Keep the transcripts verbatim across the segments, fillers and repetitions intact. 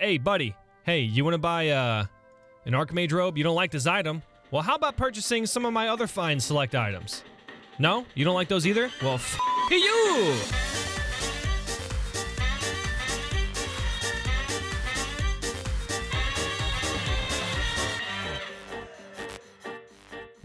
Hey, buddy. Hey, you want to buy uh, an Archmage robe? You don't like this item? Well, how about purchasing some of my other fine select items? No? You don't like those either? Well, f*** you!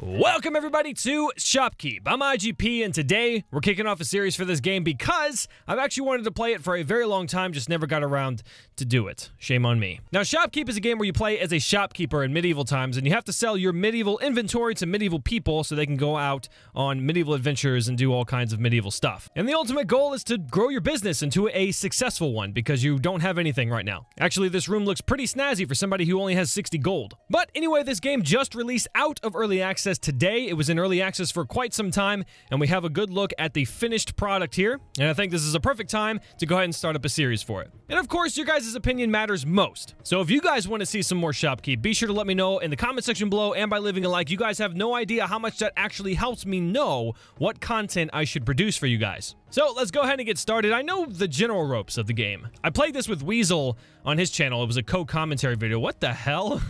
Welcome everybody to Shoppe Keep. I'm I G P and today we're kicking off a series for this game because I've actually wanted to play it for a very long time, just never got around to do it. Shame on me. Now Shoppe Keep is a game where you play as a shopkeeper in medieval times and you have to sell your medieval inventory to medieval people so they can go out on medieval adventures and do all kinds of medieval stuff. And the ultimate goal is to grow your business into a successful one because you don't have anything right now. Actually, this room looks pretty snazzy for somebody who only has sixty gold. But anyway, this game just released out of early access today. It was in early access for quite some time, and we have a good look at the finished product here, and I think this is a perfect time to go ahead and start up a series for it. And of course, your guys' opinion matters most. So if you guys want to see some more Shoppe Keep, be sure to let me know in the comment section below and by leaving a like. You guys have no idea how much that actually helps me know what content I should produce for you guys. So let's go ahead and get started. I know the general ropes of the game. I played this with Weasel on his channel. It was a co-commentary video. What the hell?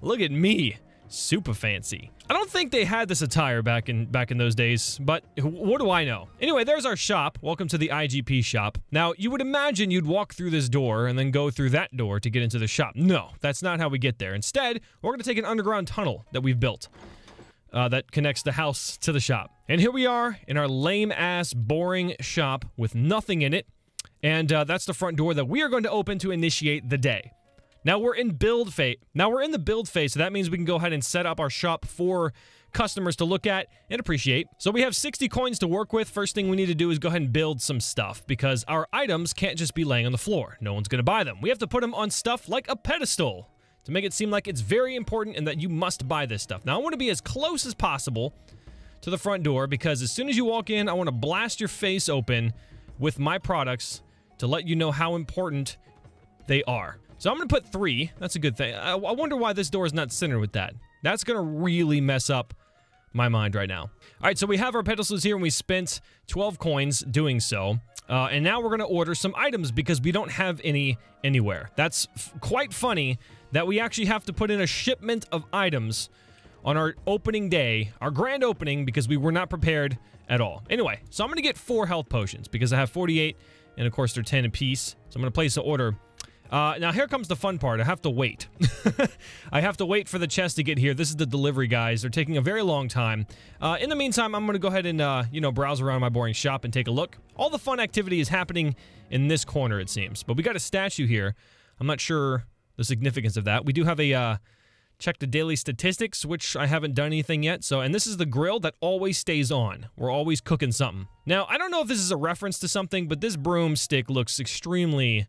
Look at me. Super fancy. I don't think they had this attire back in back in those days, but what do I know? Anyway, there's our shop. Welcome to the I G P shop. Now, you would imagine you'd walk through this door and then go through that door to get into the shop. No, that's not how we get there. Instead, we're going to take an underground tunnel that we've built uh, that connects the house to the shop. And here we are in our lame-ass, boring shop with nothing in it. And uh, that's the front door that we are going to open to initiate the day. Now we're in build phase. Now we're in the build phase, so that means we can go ahead and set up our shop for customers to look at and appreciate. So we have sixty coins to work with. First thing we need to do is go ahead and build some stuff because our items can't just be laying on the floor. No one's going to buy them. We have to put them on stuff like a pedestal to make it seem like it's very important and that you must buy this stuff. Now I want to be as close as possible to the front door because as soon as you walk in, I want to blast your face open with my products to let you know how important they are. So I'm going to put three. That's a good thing. I, I wonder why this door is not centered with that. That's going to really mess up my mind right now. All right, so we have our pedestals here, and we spent twelve coins doing so. Uh, and now we're going to order some items because we don't have any anywhere. That's f quite funny that we actually have to put in a shipment of items on our opening day, our grand opening, because we were not prepared at all. Anyway, so I'm going to get four health potions because I have forty-eight, and of course they're ten apiece. So I'm going to place an order. Uh, now, here comes the fun part. I have to wait. I have to wait for the chest to get here. This is the delivery, guys. They're taking a very long time. Uh, in the meantime, I'm going to go ahead and, uh, you know, browse around my boring shop and take a look. All the fun activity is happening in this corner, it seems. But we got a statue here. I'm not sure the significance of that. We do have a uh, check the daily statistics, which I haven't done anything yet. So, and this is the grill that always stays on. We're always cooking something. Now, I don't know if this is a reference to something, but this broomstick looks extremely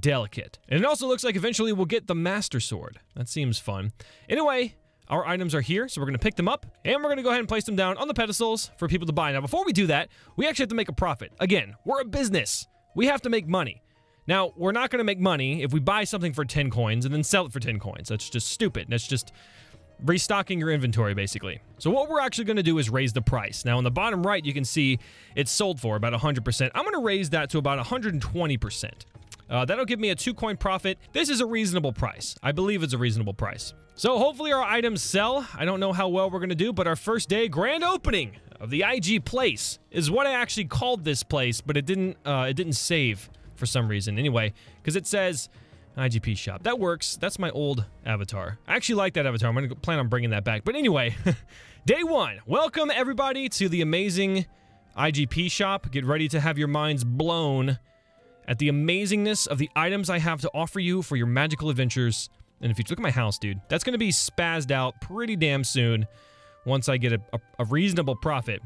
delicate. And it also looks like eventually we'll get the Master Sword. That seems fun. Anyway, our items are here, so we're going to pick them up, and we're going to go ahead and place them down on the pedestals for people to buy. Now, before we do that, we actually have to make a profit. Again, we're a business. We have to make money. Now, we're not going to make money if we buy something for ten coins and then sell it for ten coins. That's just stupid. That's just restocking your inventory, basically. So what we're actually going to do is raise the price. Now, on the bottom right, you can see it's sold for about one hundred percent. I'm going to raise that to about one hundred twenty percent. Uh, that'll give me a two-coin profit. This is a reasonable price. I believe it's a reasonable price. So hopefully our items sell. I don't know how well we're going to do, but our first day grand opening of the I G place is what I actually called this place, but it didn't uh, it didn't save for some reason. Anyway, because it says I G P shop. That works. That's my old avatar. I actually like that avatar. I'm going to plan on bringing that back. But anyway, day one. Welcome, everybody, to the amazing I G P shop. Get ready to have your minds blown at the amazingness of the items I have to offer you for your magical adventures. And if you look at my house, dude, that's going to be spazzed out pretty damn soon once I get a, a, a reasonable profit.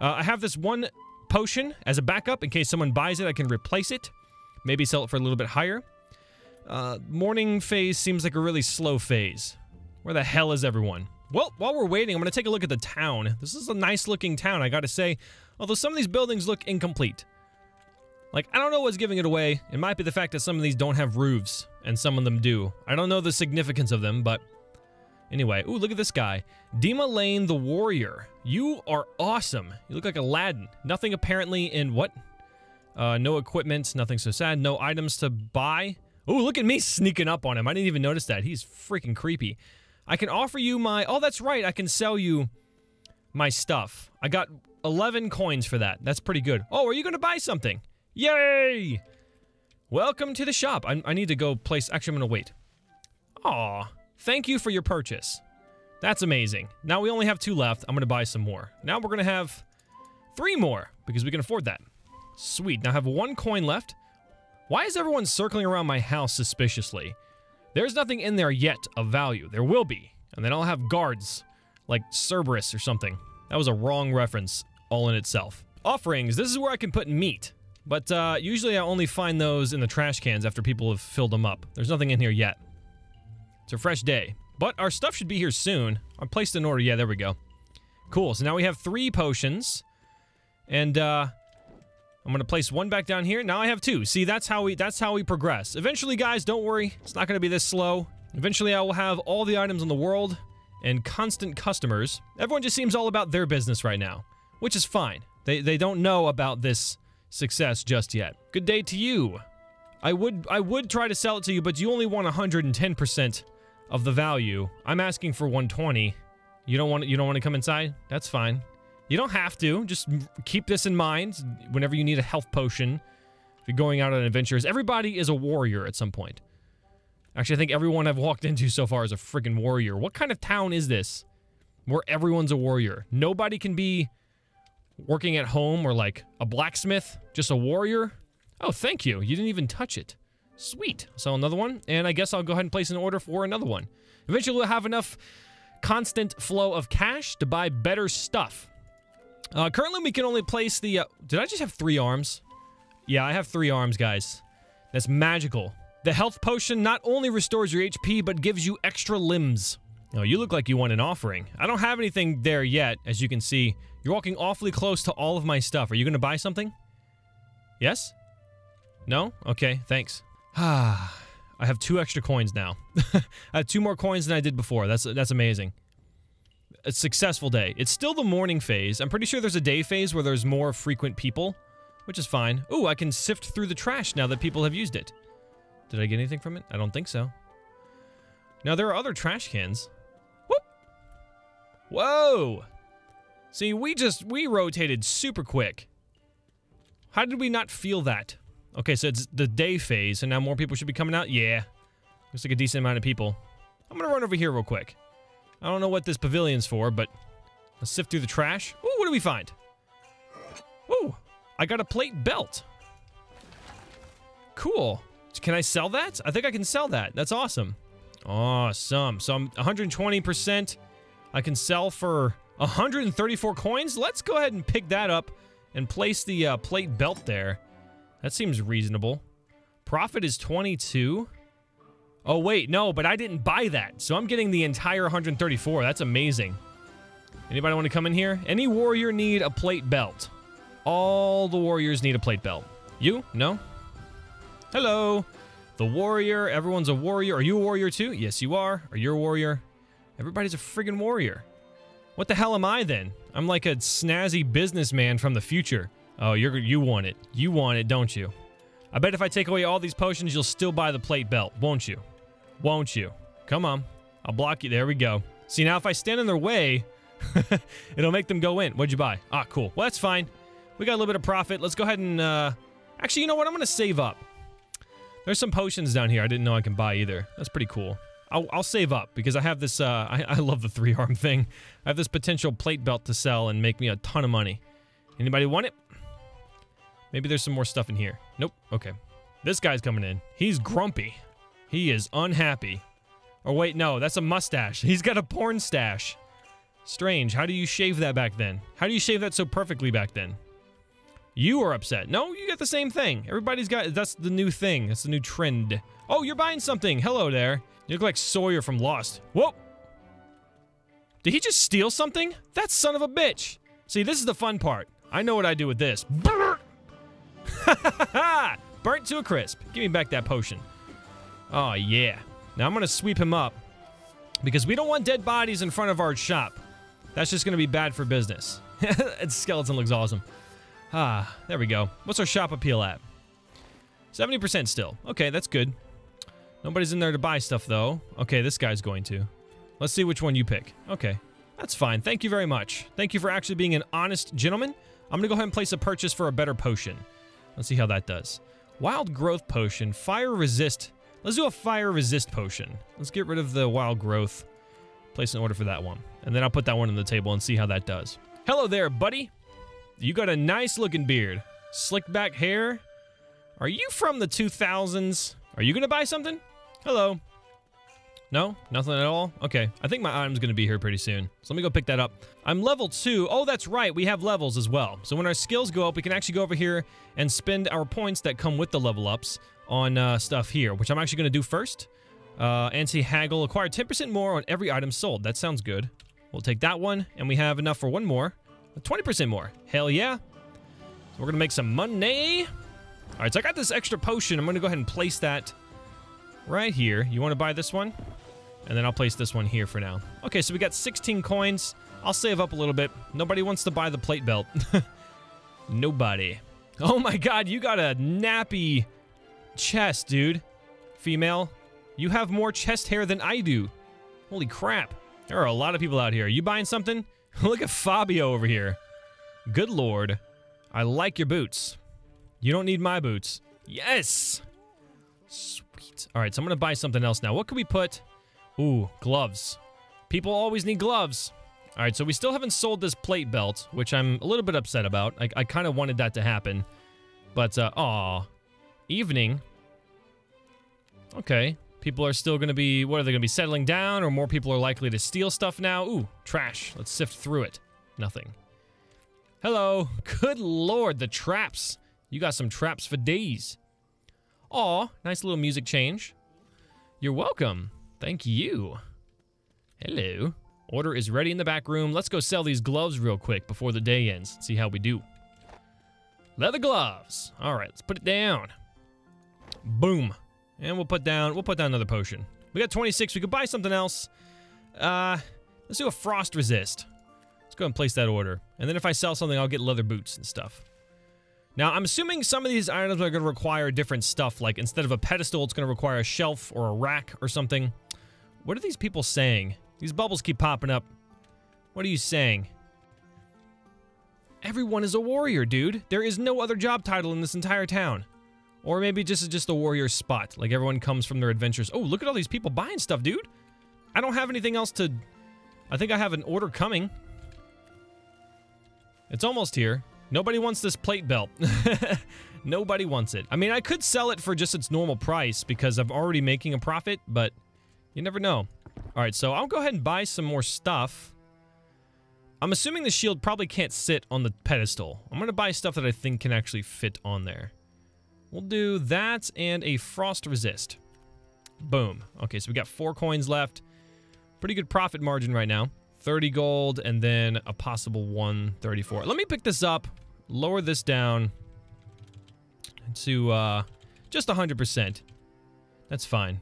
Uh, I have this one potion as a backup. In case someone buys it, I can replace it. Maybe sell it for a little bit higher. Uh, morning phase seems like a really slow phase. Where the hell is everyone? Well, while we're waiting, I'm going to take a look at the town. This is a nice-looking town, I got to say. Although some of these buildings look incomplete. Like, I don't know what's giving it away. It might be the fact that some of these don't have roofs, and some of them do. I don't know the significance of them, but anyway. Ooh, look at this guy. Dima Lane the Warrior. You are awesome. You look like Aladdin. Nothing apparently in what? Uh, no equipment, nothing so sad. No items to buy. Ooh, look at me sneaking up on him. I didn't even notice that. He's freaking creepy. I can offer you my... Oh, that's right. I can sell you my stuff. I got eleven coins for that. That's pretty good. Oh, are you going to buy something? Yay! Welcome to the shop. I, I need to go place... Actually, I'm going to wait. Aw. Thank you for your purchase. That's amazing. Now we only have two left. I'm going to buy some more. Now we're going to have three more because we can afford that. Sweet. Now I have one coin left. Why is everyone circling around my house suspiciously? There's nothing in there yet of value. There will be. And then I'll have guards, like Cerberus or something. That was a wrong reference all in itself. Offerings. This is where I can put meat. But uh, usually I only find those in the trash cans after people have filled them up. There's nothing in here yet. It's a fresh day. But our stuff should be here soon. I placed an order. Yeah, there we go. Cool. So now we have three potions. And, uh... I'm going to place one back down here. Now I have two. See, that's how we that's how we progress. Eventually, guys, don't worry. It's not going to be this slow. Eventually, I will have all the items in the world and constant customers. Everyone just seems all about their business right now, which is fine. They they don't know about this success just yet. Good day to you. I would I would try to sell it to you, but you only want one hundred ten percent of the value. I'm asking for one twenty. You don't want you don't want to come inside? That's fine. You don't have to. Just keep this in mind whenever you need a health potion. If you're going out on adventures, everybody is a warrior at some point. Actually, I think everyone I've walked into so far is a freaking warrior. What kind of town is this where everyone's a warrior? Nobody can be working at home or like a blacksmith, just a warrior? Oh, thank you. You didn't even touch it. Sweet. Sell another one, and I guess I'll go ahead and place an order for another one. Eventually, we'll have enough constant flow of cash to buy better stuff. Uh, currently, we can only place the... Uh, did I just have three arms? Yeah, I have three arms, guys. That's magical. The health potion not only restores your H P, but gives you extra limbs. Oh, you look like you want an offering. I don't have anything there yet, as you can see. You're walking awfully close to all of my stuff. Are you going to buy something? Yes? No? Okay, thanks. Ah, I have two extra coins now. I have two more coins than I did before. That's, that's amazing. A successful day. It's still the morning phase. I'm pretty sure there's a day phase where there's more frequent people, which is fine. Ooh, I can sift through the trash now that people have used it. Did I get anything from it? I don't think so. Now, there are other trash cans. Whoop! Whoa! See, we just, we rotated super quick. How did we not feel that? Okay, so it's the day phase, and now more people should be coming out? Yeah. Looks like a decent amount of people. I'm gonna run over here real quick. I don't know what this pavilion's for, but let's sift through the trash. Ooh, what do we find? Ooh, I got a plate belt. Cool. Can I sell that? I think I can sell that. That's awesome. Awesome. So I'm one hundred twenty percent. I can sell for one hundred thirty-four coins. Let's go ahead and pick that up and place the uh, plate belt there. That seems reasonable. Profit is twenty-two. Oh, wait, no, but I didn't buy that, so I'm getting the entire one hundred thirty-four. That's amazing. Anybody want to come in here? Any warrior need a plate belt? All the warriors need a plate belt. You? No? Hello. The warrior. Everyone's a warrior. Are you a warrior, too? Yes, you are. Are you a warrior? Everybody's a friggin' warrior. What the hell am I, then? I'm like a snazzy businessman from the future. Oh, you're, you want it. You want it, don't you? I bet if I take away all these potions, you'll still buy the plate belt, won't you? Won't you? Come on. I'll block you. There we go. See, now if I stand in their way, it'll make them go in. What'd you buy? Ah, cool. Well, that's fine. We got a little bit of profit. Let's go ahead and, uh... Actually, you know what? I'm gonna save up. There's some potions down here I didn't know I can buy either. That's pretty cool. I'll, I'll save up, because I have this, uh... I, I love the three-arm thing. I have this potential plate belt to sell and make me a ton of money. Anybody want it? Maybe there's some more stuff in here. Nope. Okay. This guy's coming in. He's grumpy. He is unhappy. Or wait, no, that's a mustache. He's got a porn stash. Strange. How do you shave that back then? How do you shave that so perfectly back then? You are upset. No, you got the same thing. Everybody's got... That's the new thing. That's the new trend. Oh, you're buying something. Hello there. You look like Sawyer from Lost. Whoa! Did he just steal something? That son of a bitch! See, this is the fun part. I know what I do with this. Brrr! Ha ha ha! Burnt to a crisp. Give me back that potion. Oh, yeah. Now I'm going to sweep him up, because we don't want dead bodies in front of our shop. That's just going to be bad for business. That skeleton looks awesome. Ah, there we go. What's our shop appeal at? seventy percent still. Okay, that's good. Nobody's in there to buy stuff, though. Okay, this guy's going to. Let's see which one you pick. Okay, that's fine. Thank you very much. Thank you for actually being an honest gentleman. I'm going to go ahead and place a purchase for a better potion. Let's see how that does. Wild growth potion. Fire resist. Let's do a fire resist potion. Let's get rid of the wild growth. Place an order for that one. And then I'll put that one on the table and see how that does. Hello there, buddy. You got a nice looking beard. Slick back hair. Are you from the two thousands? Are you going to buy something? Hello. No? Nothing at all? Okay. I think my item's going to be here pretty soon. So let me go pick that up. I'm level two. Oh, that's right. We have levels as well. So when our skills go up, we can actually go over here and spend our points that come with the level ups on uh, stuff here, which I'm actually going to do first. Uh, Anti-haggle. Acquire ten percent more on every item sold. That sounds good. We'll take that one, and we have enough for one more. twenty percent more. Hell yeah. So we're going to make some money. All right, so I got this extra potion. I'm going to go ahead and place that right here. You want to buy this one? And then I'll place this one here for now. Okay, so we got sixteen coins. I'll save up a little bit. Nobody wants to buy the plate belt. Nobody. Oh my god, you got a nappy chest, dude. Female. You have more chest hair than I do. Holy crap. There are a lot of people out here. Are you buying something? Look at Fabio over here. Good lord. I like your boots. You don't need my boots. Yes! Sweet. All right, so I'm going to buy something else now. What can we put? Ooh, gloves. People always need gloves. All right, so we still haven't sold this plate belt, which I'm a little bit upset about. I, I kind of wanted that to happen. But, uh, aw. Evening. Okay. People are still going to be, what, are they going to be settling down? Or more people are likely to steal stuff now? Ooh, trash. Let's sift through it. Nothing. Hello. Good lord, the traps. You got some traps for days. Aw, nice little music change. You're welcome. Thank you. Hello. Order is ready in the back room. Let's go sell these gloves real quick before the day ends. See how we do. Leather gloves. All right, let's put it down. Boom. And we'll put down, we'll put down another potion. We got twenty-six, we could buy something else. Uh, let's do a frost resist. Let's go ahead and place that order. And then if I sell something, I'll get leather boots and stuff. Now, I'm assuming some of these items are gonna require different stuff, like instead of a pedestal, it's gonna require a shelf or a rack or something. What are these people saying? These bubbles keep popping up. What are you saying? Everyone is a warrior, dude. There is no other job title in this entire town. Or maybe this is just a warrior spot. Like, everyone comes from their adventures. Oh, look at all these people buying stuff, dude. I don't have anything else to... I think I have an order coming. It's almost here. Nobody wants this plate belt. Nobody wants it. I mean, I could sell it for just its normal price because I'm already making a profit, but you never know. All right, so I'll go ahead and buy some more stuff. I'm assuming the shield probably can't sit on the pedestal. I'm going to buy stuff that I think can actually fit on there. We'll do that and a frost resist. Boom. Okay, so we got four coins left. Pretty good profit margin right now. thirty gold and then a possible one thirty-four. Let me pick this up, lower this down to uh, just one hundred percent. That's fine.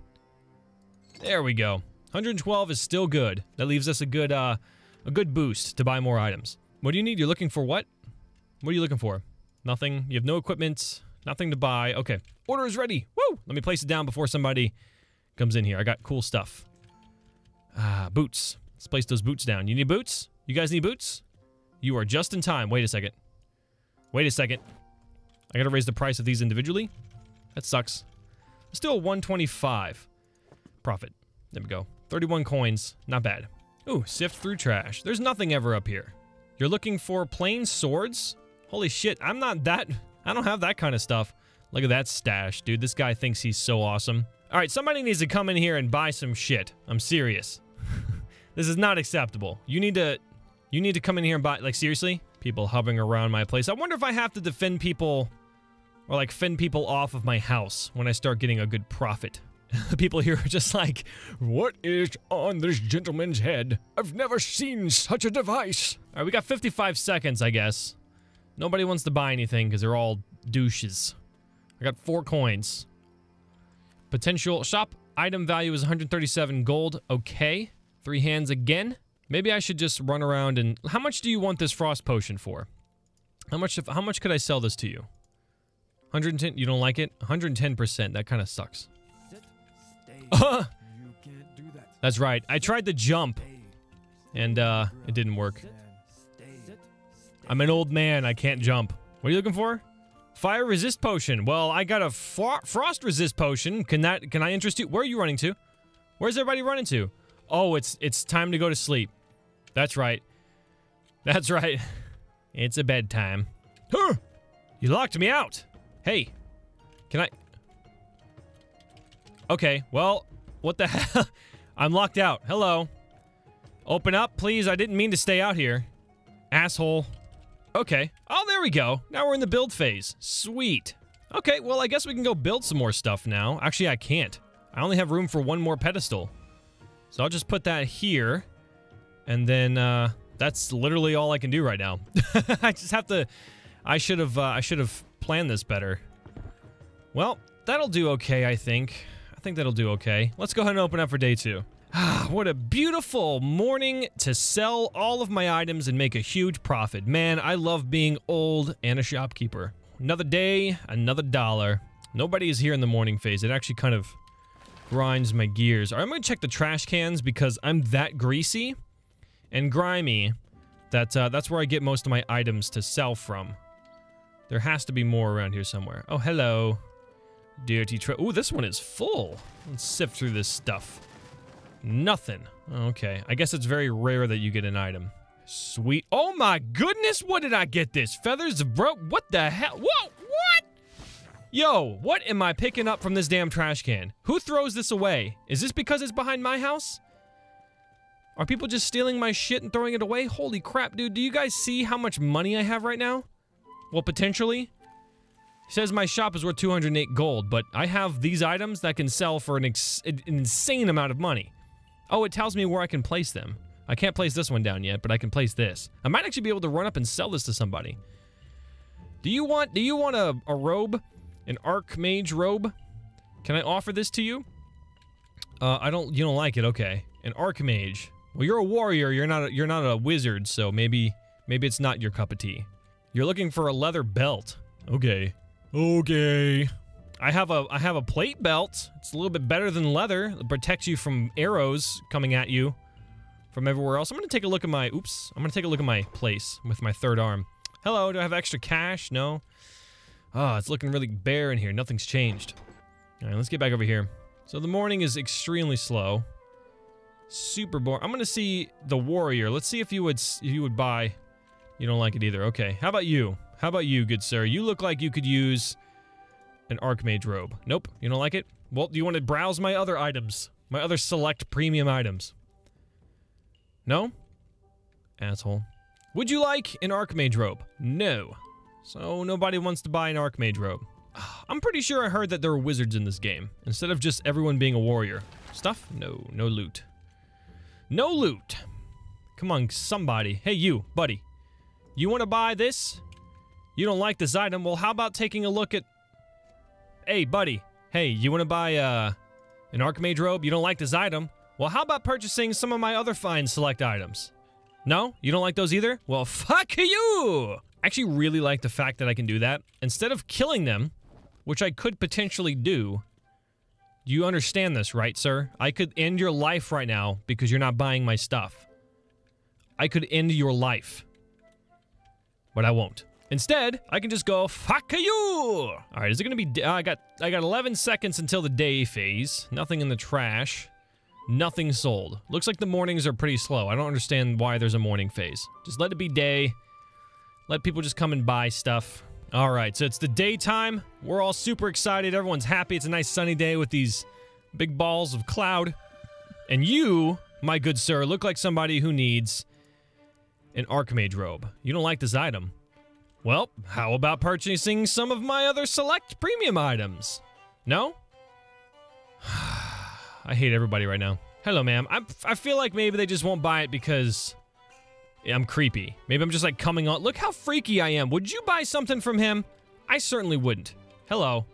There we go. one hundred twelve is still good. That leaves us a good, uh, a good boost to buy more items. What do you need? You're looking for what? What are you looking for? Nothing. You have no equipment. Nothing to buy. Okay. Order is ready. Woo! Let me place it down before somebody comes in here. I got cool stuff. Ah, boots. Let's place those boots down. You need boots? You guys need boots? You are just in time. Wait a second. Wait a second. I gotta raise the price of these individually? That sucks. Let's do a one twenty-five. Profit. There we go. thirty-one coins. Not bad. Ooh, sift through trash. There's nothing ever up here. You're looking for plain swords? Holy shit, I'm not that... I don't have that kind of stuff. Look at that stash, dude. This guy thinks he's so awesome. All right, somebody needs to come in here and buy some shit. I'm serious. This is not acceptable. You need to, you need to come in here and buy, like, seriously? People hovering around my place. I wonder if I have to defend people or, like, fend people off of my house when I start getting a good profit. The people here are just like, what is on this gentleman's head? I've never seen such a device. All right, we got fifty-five seconds, I guess. Nobody wants to buy anything because they're all douches. I got four coins. Potential shop item value is one hundred thirty-seven gold. Okay. Three hands again. Maybe I should just run around and... How much do you want this frost potion for? How much if, How much could I sell this to you? one hundred ten? You don't like it? one hundred ten percent. That kind of sucks. Sit, stay, Uh-huh. You can't do that. That's right. I tried to jump, and uh, it didn't work. I'm an old man. I can't jump. What are you looking for? Fire resist potion. Well, I got a fro frost resist potion. Can that? Can I interest you? Where are you running to? Where's everybody running to? Oh, it's it's time to go to sleep. That's right. That's right. It's a bedtime. Huh! You locked me out. Hey, can I? Okay, well, what the hell? I'm locked out. Hello. Open up, please. I didn't mean to stay out here. Asshole. Okay. Oh, there we go. Now we're in the build phase. Sweet. Okay, well, I guess we can go build some more stuff now. Actually, I can't. I only have room for one more pedestal. So I'll just put that here. And then, uh, that's literally all I can do right now. I just have to... I should have, uh, I should have planned this better. Well, that'll do okay, I think. I think that'll do okay. Let's go ahead and open up for day two. Ah, what a beautiful morning to sell all of my items and make a huge profit. Man, I love being old and a shopkeeper. Another day, another dollar. Nobody is here in the morning phase. It actually kind of grinds my gears. All right, I'm going to check the trash cans because I'm that greasy and grimy that uh, that's where I get most of my items to sell from. There has to be more around here somewhere. Oh, hello. Dirty tra- Ooh, this one is full. Let's sift through this stuff. Nothing. Okay. I guess it's very rare that you get an item. Sweet. Oh my goodness, what did I get this? Feathers broke. What the hell? Whoa, what? Yo, what am I picking up from this damn trash can? Who throws this away? Is this because it's behind my house? Are people just stealing my shit and throwing it away? Holy crap, dude. Do you guys see how much money I have right now? Well, potentially. Says my shop is worth two hundred eight gold, but I have these items that can sell for an, ex an insane amount of money. Oh, it tells me where I can place them. I can't place this one down yet, but I can place this. I might actually be able to run up and sell this to somebody. Do you want do you want a, a robe? An Archmage robe? Can I offer this to you? Uh, I don't you don't like it, okay. An Archmage. Well, you're a warrior, you're not a, you're not a wizard, so maybe maybe it's not your cup of tea. You're looking for a leather belt. Okay. Okay. I have a I have a plate belt. It's a little bit better than leather. It protects you from arrows coming at you from everywhere else. I'm gonna take a look at my oops. I'm gonna take a look at my place with my third arm. Hello, do I have extra cash? No. Ah, oh, it's looking really bare in here. Nothing's changed. Alright, let's get back over here. So the morning is extremely slow. Super boring. I'm gonna see the warrior. Let's see if you would if you would buy. You don't like it either. Okay. How about you? How about you, good sir? You look like you could use an Archmage robe. Nope, you don't like it? Well, do you want to browse my other items? My other select premium items? No? Asshole. Would you like an Archmage robe? No. So nobody wants to buy an Archmage robe. I'm pretty sure I heard that there are wizards in this game, instead of just everyone being a warrior. Stuff? No, no loot. No loot! Come on, somebody. Hey, you, buddy. You want to buy this? You don't like this item? Well, how about taking a look at... Hey, buddy. Hey, you want to buy uh, an Archmage robe? You don't like this item? Well, how about purchasing some of my other fine select items? No? You don't like those either? Well, fuck you! I actually really like the fact that I can do that. Instead of killing them, which I could potentially do... You understand this, right, sir? I could end your life right now because you're not buying my stuff. I could end your life. But I won't. Instead, I can just go, fuck you! Alright, is it gonna be... Uh, I got I got eleven seconds until the day phase. Nothing in the trash. Nothing sold. Looks like the mornings are pretty slow. I don't understand why there's a morning phase. Just let it be day. Let people just come and buy stuff. Alright, so it's the daytime. We're all super excited. Everyone's happy. It's a nice sunny day with these big balls of cloud. And you, my good sir, look like somebody who needs an Archmage robe. You don't like this item. Well, how about purchasing some of my other select premium items? No? I hate everybody right now. Hello, ma'am. I, I feel like maybe they just won't buy it because I'm creepy. Maybe I'm just like coming on. Look how freaky I am. Would you buy something from him? I certainly wouldn't. Hello.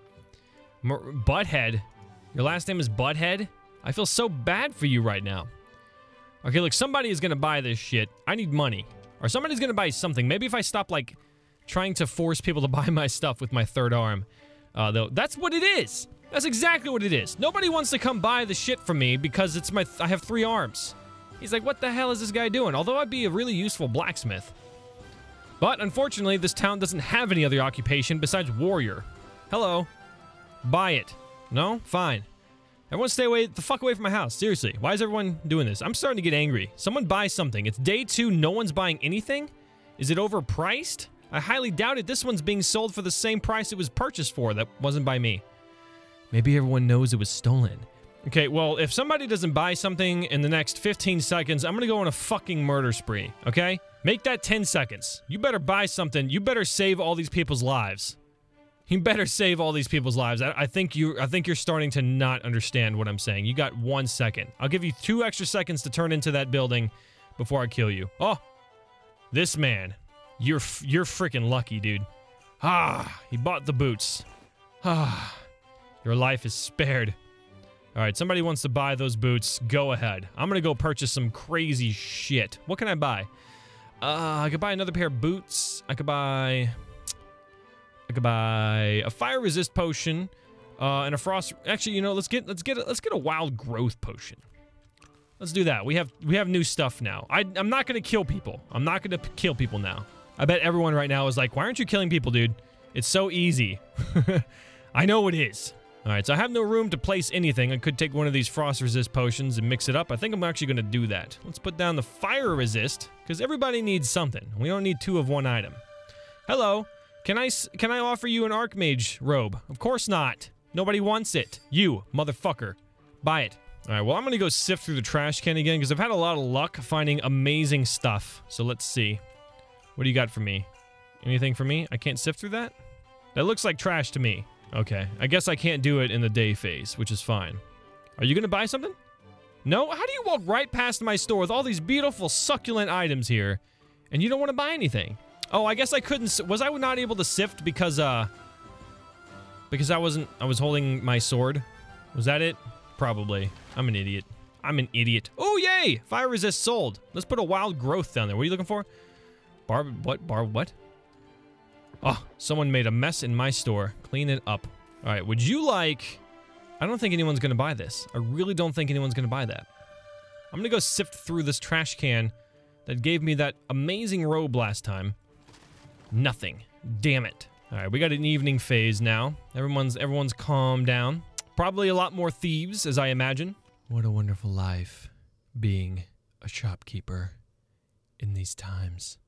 M- Butthead. Your last name is Butthead? I feel so bad for you right now. Okay, look, somebody is going to buy this shit. I need money. Or somebody's going to buy something. Maybe if I stop like... trying to force people to buy my stuff with my third arm. Uh, though that's what it is! That's exactly what it is. Nobody wants to come buy the shit from me because it's my th I have three arms. He's like, what the hell is this guy doing? Although I'd be a really useful blacksmith. But unfortunately, this town doesn't have any other occupation besides warrior. Hello. Buy it. No? Fine. Everyone stay away the fuck away from my house. Seriously. Why is everyone doing this? I'm starting to get angry. Someone buy something. It's day two. No one's buying anything. Is it overpriced? I highly doubt it. This one's being sold for the same price it was purchased for. That wasn't by me. Maybe everyone knows it was stolen. Okay, well, if somebody doesn't buy something in the next fifteen seconds, I'm gonna go on a fucking murder spree, okay? Make that ten seconds. You better buy something. You better save all these people's lives. You better save all these people's lives. I, I think you, I think you're starting to not understand what I'm saying. You got one second. I'll give you two extra seconds to turn into that building before I kill you. Oh, this man. You're, you're freaking lucky, dude. Ah, he bought the boots. Ah, your life is spared. All right, somebody wants to buy those boots. Go ahead. I'm gonna go purchase some crazy shit. What can I buy? Uh, I could buy another pair of boots. I could buy... I could buy a fire resist potion uh, and a frost. Actually, you know, let's get let's get a, let's get a wild growth potion. Let's do that. We have we have new stuff now. I, I'm not gonna kill people. I'm not gonna kill people now. I bet everyone right now is like, why aren't you killing people, dude? It's so easy. I know it is. All right, so I have no room to place anything. I could take one of these frost resist potions and mix it up. I think I'm actually gonna do that. Let's put down the fire resist because everybody needs something. We don't need two of one item. Hello. Can I, can I offer you an Archmage robe? Of course not. Nobody wants it. You, motherfucker. Buy it. All right, well, I'm going to go sift through the trash can again because I've had a lot of luck finding amazing stuff. So let's see. What do you got for me? Anything for me? I can't sift through that? That looks like trash to me. Okay, I guess I can't do it in the day phase, which is fine. Are you going to buy something? No? How do you walk right past my store with all these beautiful, succulent items here and you don't want to buy anything? Oh, I guess I couldn't. Was I not able to sift because uh, because I wasn't. I was holding my sword. Was that it? Probably. I'm an idiot. I'm an idiot. Oh yay! Fire resist sold. Let's put a wild growth down there. What are you looking for? Barb. What? Barb. What? Oh, someone made a mess in my store. Clean it up. All right. Would you like? I don't think anyone's gonna buy this. I really don't think anyone's gonna buy that. I'm gonna go sift through this trash can that gave me that amazing robe last time. Nothing. Damn it. All right, we got an evening phase now. Everyone's everyone's calmed down. Probably a lot more thieves, as I imagine. What a wonderful life, being a shopkeeper in these times.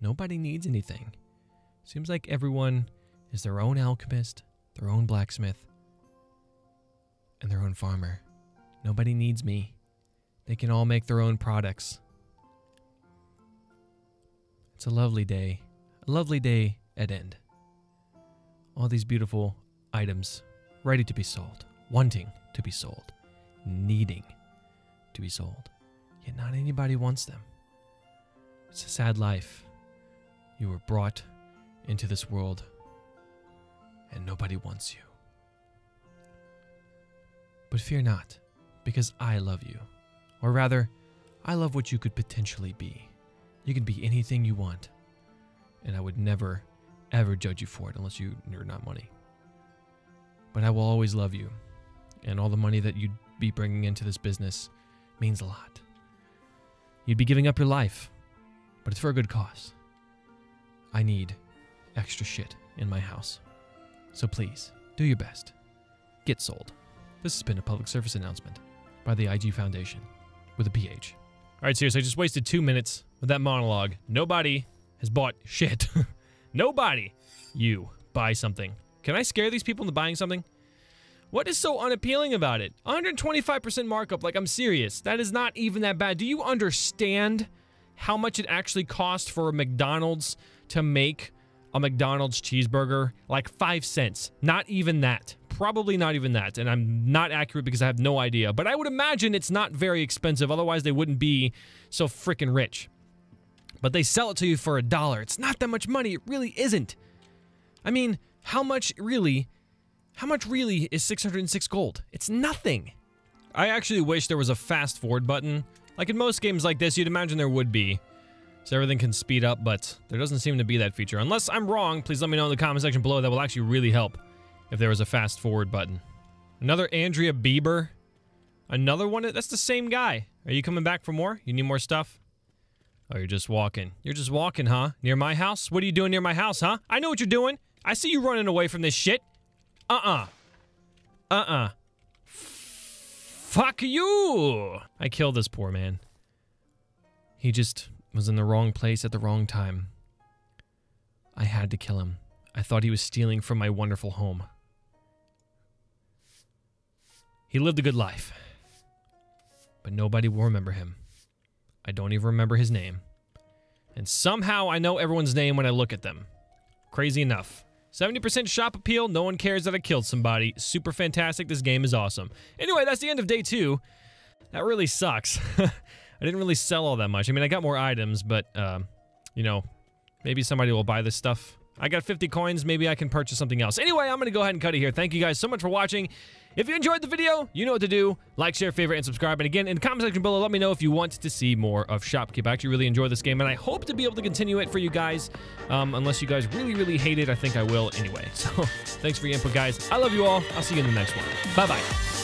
Nobody needs anything. Seems like everyone is their own alchemist, their own blacksmith, and their own farmer. Nobody needs me. They can all make their own products. It's a lovely day. A lovely day at end. All these beautiful items ready to be sold, wanting to be sold, needing to be sold, yet not anybody wants them. It's a sad life. You were brought into this world and nobody wants you. But fear not, because I love you. Or rather, I love what you could potentially be. You can be anything you want. And I would never, ever judge you for it unless you nerd not money. But I will always love you. And all the money that you'd be bringing into this business means a lot. You'd be giving up your life, but it's for a good cause. I need extra shit in my house. So please, do your best. Get sold. This has been a public service announcement by the I G Foundation with a P H. All right, seriously, I just wasted two minutes with that monologue. Nobody has bought shit. Nobody. You buy something. Can I scare these people into buying something? What is so unappealing about it? one hundred twenty-five percent markup. Like, I'm serious. That is not even that bad. Do you understand how much it actually costs for a McDonald's to make a McDonald's cheeseburger? Like five cents. Not even that. Probably not even that. And I'm not accurate because I have no idea. But I would imagine it's not very expensive. Otherwise, they wouldn't be so freaking rich. But they sell it to you for a dollar. It's not that much money. It really isn't. I mean, how much really, how much really is six hundred six gold? It's nothing. I actually wish there was a fast forward button. Like in most games like this, you'd imagine there would be. So everything can speed up, but there doesn't seem to be that feature. Unless I'm wrong, please let me know in the comment section below. That will actually really help if there was a fast forward button. Another Andrea Bieber. Another one? That's the same guy. Are you coming back for more? You need more stuff? Oh, you're just walking. You're just walking, huh? Near my house? What are you doing near my house, huh? I know what you're doing. I see you running away from this shit. Uh-uh. Uh-uh. Fuck you! I killed this poor man. He just was in the wrong place at the wrong time. I had to kill him. I thought he was stealing from my wonderful home. He lived a good life. But nobody will remember him. I don't even remember his name. And somehow I know everyone's name when I look at them. Crazy enough. seventy percent shop appeal, no one cares that I killed somebody. Super fantastic, this game is awesome. Anyway, that's the end of day two. That really sucks. I didn't really sell all that much. I mean, I got more items, but, uh, you know, maybe somebody will buy this stuff. I got fifty coins, maybe I can purchase something else. Anyway, I'm gonna go ahead and cut it here. Thank you guys so much for watching. If you enjoyed the video, you know what to do. Like, share, favorite, and subscribe. And again, in the comment section below, let me know if you want to see more of Shoppe Keep. I actually really enjoy this game, and I hope to be able to continue it for you guys. Um, unless you guys really, really hate it, I think I will anyway. So, thanks for your input, guys. I love you all. I'll see you in the next one. Bye-bye.